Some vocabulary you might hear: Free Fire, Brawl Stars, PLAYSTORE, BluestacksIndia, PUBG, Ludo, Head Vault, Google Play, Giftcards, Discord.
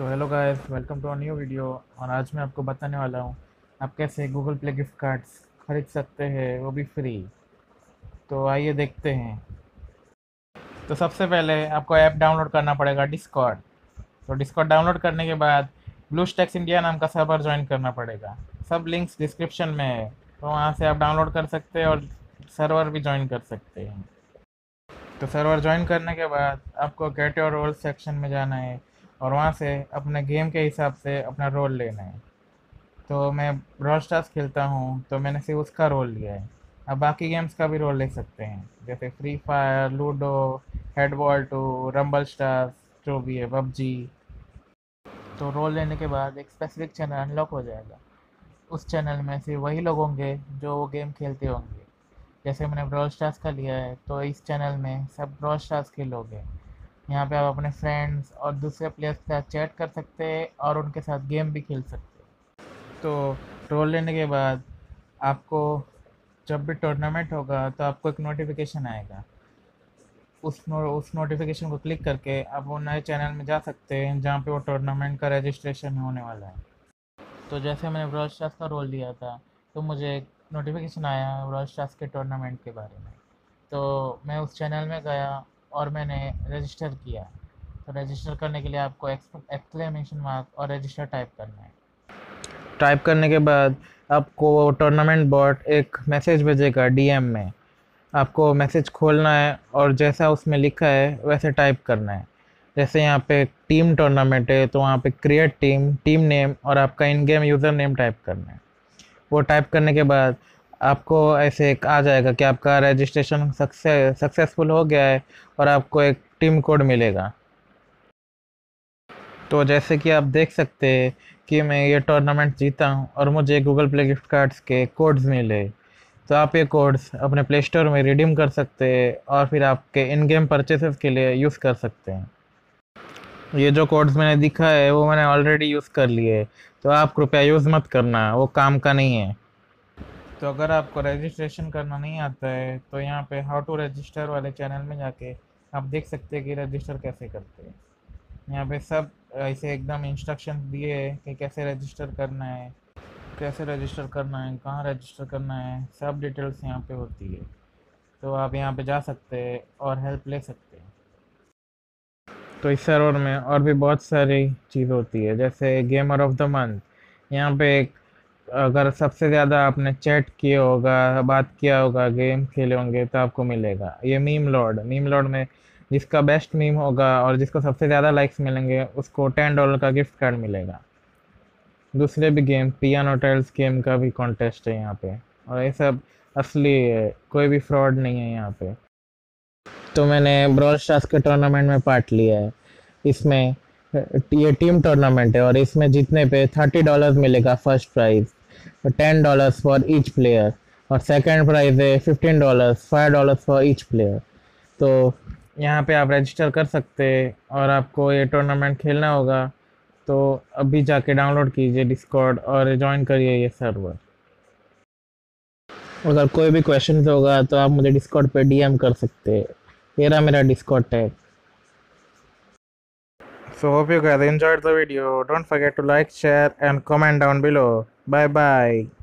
So hello guys, welcome to a new video. और आज मैं आपको बताने वाला हूँ आप कैसे गूगल प्ले गिफ्ट कार्ड्स खरीद सकते हैं, वो भी फ्री। तो आइए देखते हैं। तो सबसे पहले आपको ऐप डाउनलोड करना पड़ेगा डिस्कॉर्ड। तो डिस्कॉर्ड डाउनलोड करने के बाद ब्लू स्टैक इंडिया नाम का सर्वर ज्वाइन करना पड़ेगा। सब लिंक्स डिस्क्रिप्शन में है, तो वहाँ से आप डाउनलोड कर सकते हैं और सर्वर भी ज्वाइन कर सकते हैं। तो सर्वर ज्वाइन करने के बाद आपको कैटे और रोल सेक्शन में जाना है और वहाँ से अपने गेम के हिसाब से अपना रोल लेना है। तो मैं ब्रॉल स्टार्स खेलता हूँ, तो मैंने सिर्फ उसका रोल लिया है। अब बाकी गेम्स का भी रोल ले सकते हैं, जैसे free fire, ludo, head vault, rumble stars, जो भी है पबजी। तो रोल लेने के बाद एक स्पेसिफिक चैनल अनलॉक हो जाएगा। उस चैनल में सिर्फ वही लोग होंगे जो वो गेम खेलते होंगे। जैसे मैंने ब्रॉल स्टार्स का लिया है, तो इस चैनल में सब ब्रॉल स्टार्स के लोग हैं। यहाँ पे आप अपने फ्रेंड्स और दूसरे प्लेयर्स के साथ चैट कर सकते हैं और उनके साथ गेम भी खेल सकते हैं। तो रोल लेने के बाद आपको जब भी टूर्नामेंट होगा तो आपको एक नोटिफिकेशन आएगा। उस नोटिफिकेशन को क्लिक करके आप वो नए चैनल में जा सकते हैं जहाँ पे वो टूर्नामेंट का रजिस्ट्रेशन होने वाला है। तो जैसे मैंने ब्रॉल स्टार्स का रोल लिया था, तो मुझे एक नोटिफिकेशन आया ब्रॉल स्टार्स के टूर्नामेंट के बारे में। तो मैं उस चैनल में गया और मैंने रजिस्टर किया। तो रजिस्टर करने के लिए आपको एक्सक्लेमेशन मार्क और रजिस्टर टाइप करना है। टाइप करने के बाद आपको टूर्नामेंट बॉट एक मैसेज भेजेगा डीएम में। आपको मैसेज खोलना है और जैसा उसमें लिखा है वैसे टाइप करना है। जैसे यहाँ पे टीम टूर्नामेंट है, तो वहाँ पे क्रिएट टीम, टीम नेम और आपका in game user name type करना है। वो टाइप करने के बाद आपको ऐसे एक आ जाएगा कि आपका रजिस्ट्रेशन सक्सेसफुल हो गया है और आपको एक टीम कोड मिलेगा। तो जैसे कि आप देख सकते हैं कि मैं ये टूर्नामेंट जीता हूँ और मुझे गूगल प्ले गिफ्ट कार्ड्स के कोड्स मिले। तो आप ये कोड्स अपने प्ले स्टोर में रिडीम कर सकते हैं और फिर आपके इन गेम परचेसेस के लिए यूज़ कर सकते हैं। ये जो कोड्स मैंने दिखा है वो मैंने ऑलरेडी यूज़ कर लिए, तो आप कृपया यूज़ मत करना, वो काम का नहीं है। तो अगर आपको रजिस्ट्रेशन करना नहीं आता है तो यहाँ पे हाउ टू रजिस्टर वाले चैनल में जाके आप देख सकते हैं कि रजिस्टर कैसे करते हैं। यहाँ पे सब ऐसे एकदम इंस्ट्रक्शन दिए हैं कि कैसे रजिस्टर करना है, कहाँ रजिस्टर करना है, सब डिटेल्स यहाँ पे होती है। तो आप यहाँ पे जा सकते हैं और हेल्प ले सकते हैं। तो इस सर्वर में और भी बहुत सारी चीज़ होती है, जैसे गेमर ऑफ द मंथ। यहाँ पे एक अगर सबसे ज़्यादा आपने चैट किए होगा, बात किया होगा, गेम खेले होंगे तो आपको मिलेगा ये मीम लॉर्ड। मीम लॉर्ड में जिसका बेस्ट मीम होगा और जिसको सबसे ज़्यादा लाइक्स मिलेंगे उसको $10 का गिफ्ट कार्ड मिलेगा। दूसरे भी गेम, पियानो टेल्स गेम का भी कॉन्टेस्ट है यहाँ पे, और ये सब असली है, कोई भी फ्रॉड नहीं है यहाँ पे। तो मैंने ब्रॉल स्टार्स के टूर्नामेंट में पार्ट लिया है। इसमें ये टीम टूर्नामेंट है और इसमें जीतने पे $30 मिलेगा first prize, $10 for each player, और सेकंड प्राइज़ है $15, $5 फॉर ईच प्लेयर। तो यहाँ पे आप रजिस्टर कर सकते हैं और आपको ये टूर्नामेंट खेलना होगा। तो अभी जाके डाउनलोड कीजिए डिस्कॉर्ड और ज्वाइन करिए ये सर्वर। अगर कोई भी क्वेश्चन होगा तो आप मुझे डिस्कॉर्ड पे DM कर सकते हैं। ये रहा मेरा Discord tag. So hope you guys enjoyed the video. Don't forget to like, share and comment down below. Bye bye.